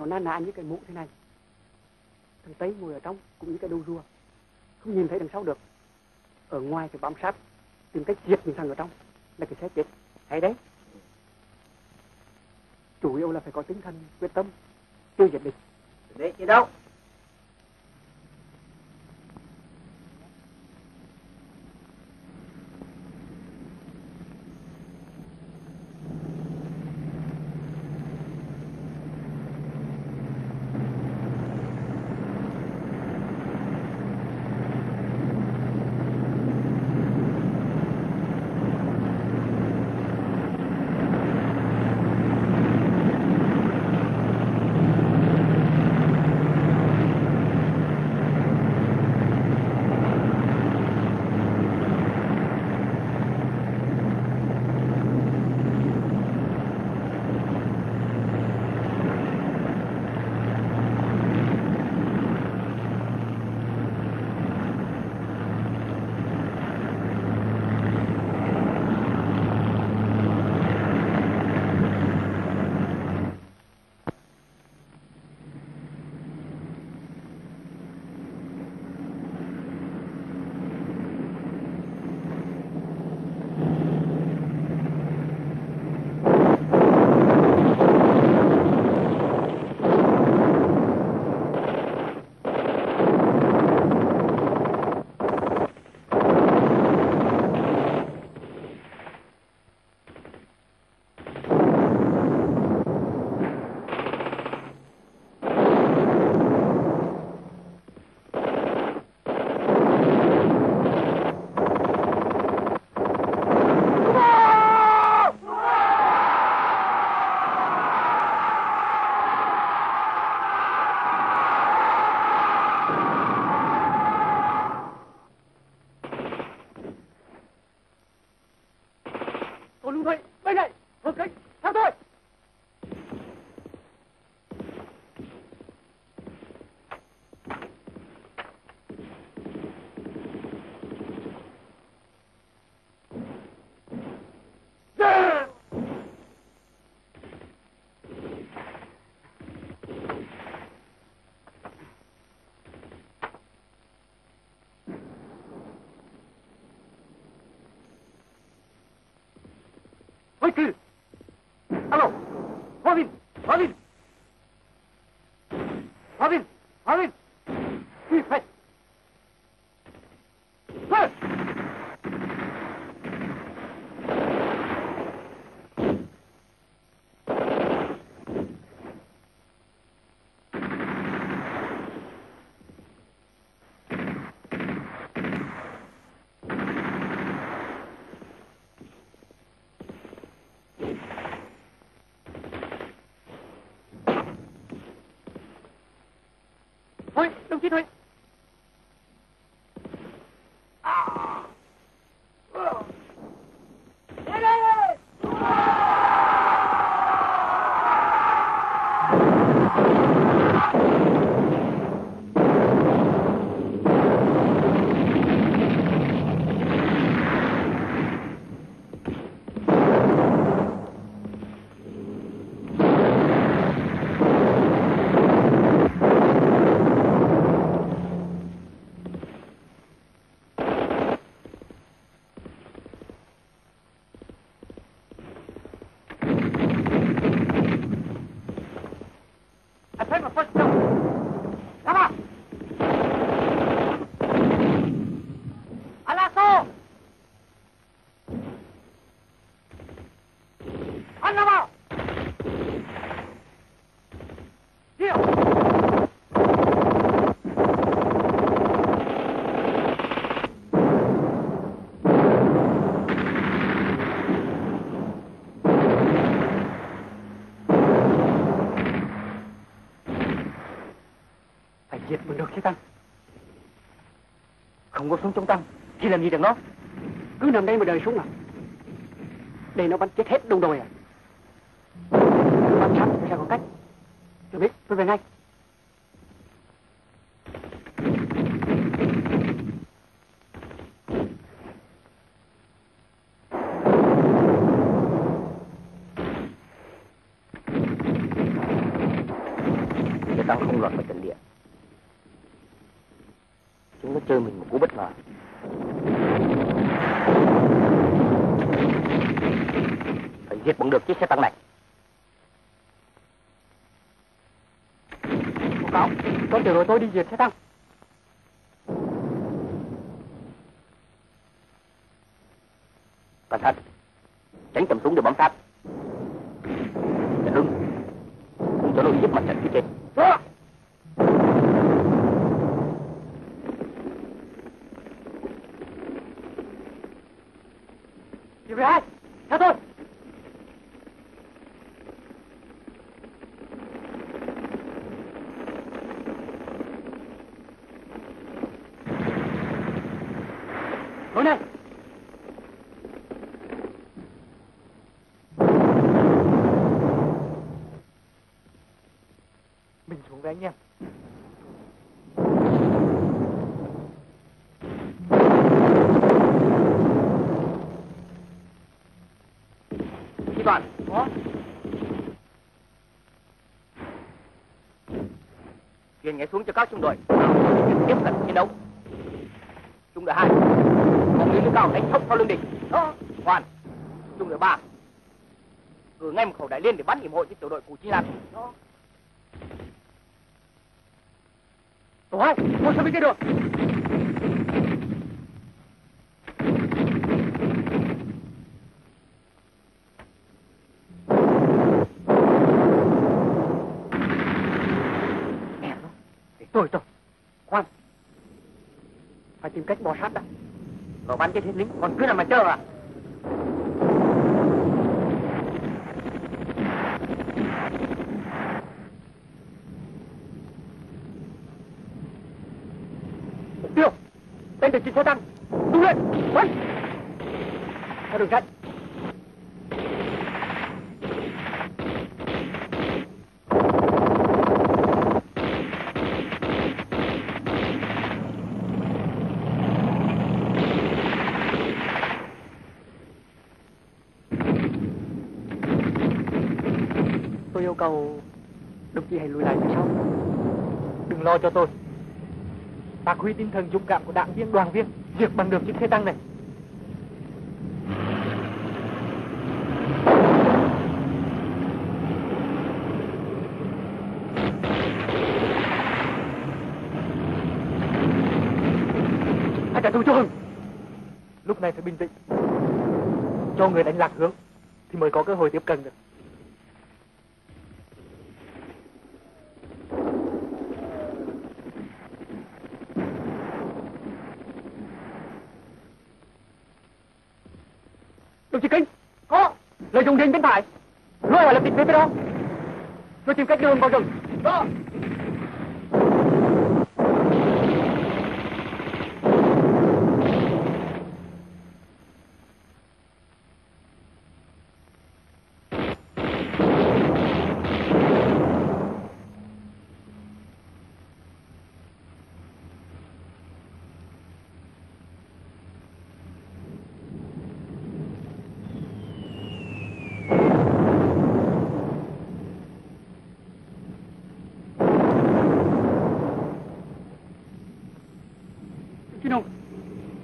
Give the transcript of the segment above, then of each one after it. Nó na ná như cái mũ thế này. Thằng Tây ngồi ở trong cũng như cái đầu rùa, không nhìn thấy đằng sau được. Ở ngoài thì bám sát, tìm cách giết những thằng ở trong là cái sẽ chết. Hay đấy. Chủ yếu là phải có tinh thần quyết tâm tiêu diệt địch. Đấy chứ đâu. Alo, Hòa Bình, đi phải. Đồng chí Thuận. Không có súng trong tâm thì làm gì được nó. Cứ nằm đây mà đời súng à? Để nó bắn chết hết đông đồi à? Bắn sẵn sẽ có cách. Tôi biết, tôi về ngay. đang không lọt vào trận địa. Chúng nó chơi mình một cú bất ngờ. Phải giết bằng được chiếc xe tăng này. Báo cáo, con tiểu đội tôi đi diệt xe tăng. Cẩn thận, tránh cầm súng để bắn sát. Trần Hưng, cùng cho đội giúp mặt trận phía trên. Điều 12, theo tôi. Lối này. Mình xuống với anh em. Chị Toàn, có. Truyền nhảy xuống cho các trung đội tiếp cận chiến đấu. Trung đội 2, bóng lưới cao đánh thốc sau lưng địch. Đó, Hoàn. Trung đội 3, cử ngay một khẩu đại liên để bắn hiểm hộ cho tiểu đội Cù Chính Lan. Đó. Tổ 2, một xe bên kia được. Mẹ nó, để tôi. Khoan, phải tìm cách bò sát đã. Nó bắn chết hết lính, còn cứ làm mà chờ à? Tên địch trên xe tăng, tung lên, bắn theo đường chạy. Tôi yêu cầu đồng chí hãy lùi lại phía sau, đừng lo cho tôi. Phát huy tinh thần dũng cảm của đảng viên, đoàn viên, diệt bằng được chiếc xe tăng này. Hãy trả thù cho Hưng. Lúc này phải bình tĩnh, cho người đánh lạc hướng thì mới có cơ hội tiếp cận được. Đồng chí Kính, có lợi dụng đinh bên phải, lôi vào lập tịch phía bên đó, rồi tìm cách đưa vào rừng. Đó.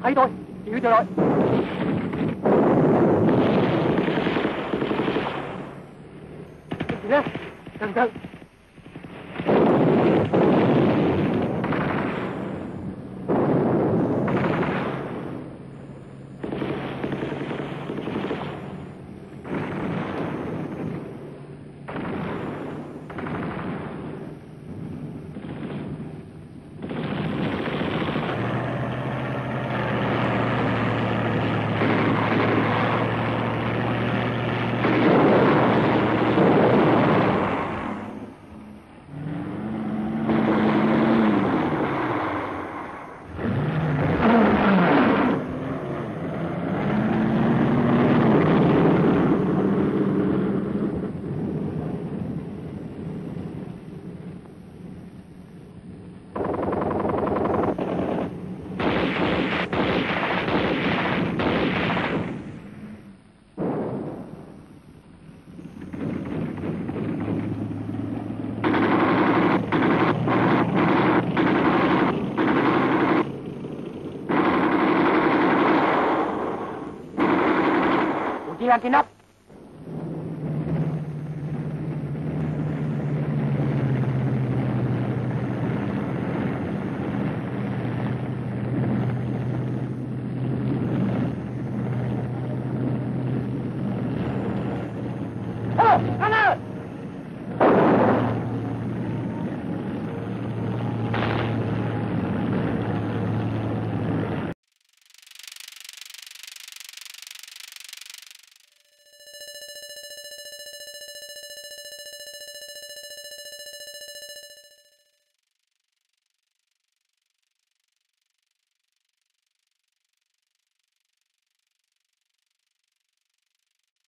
Thấy tôi, chỉ huy cho đội. Cẩn thận. lên trên nóc. Come on!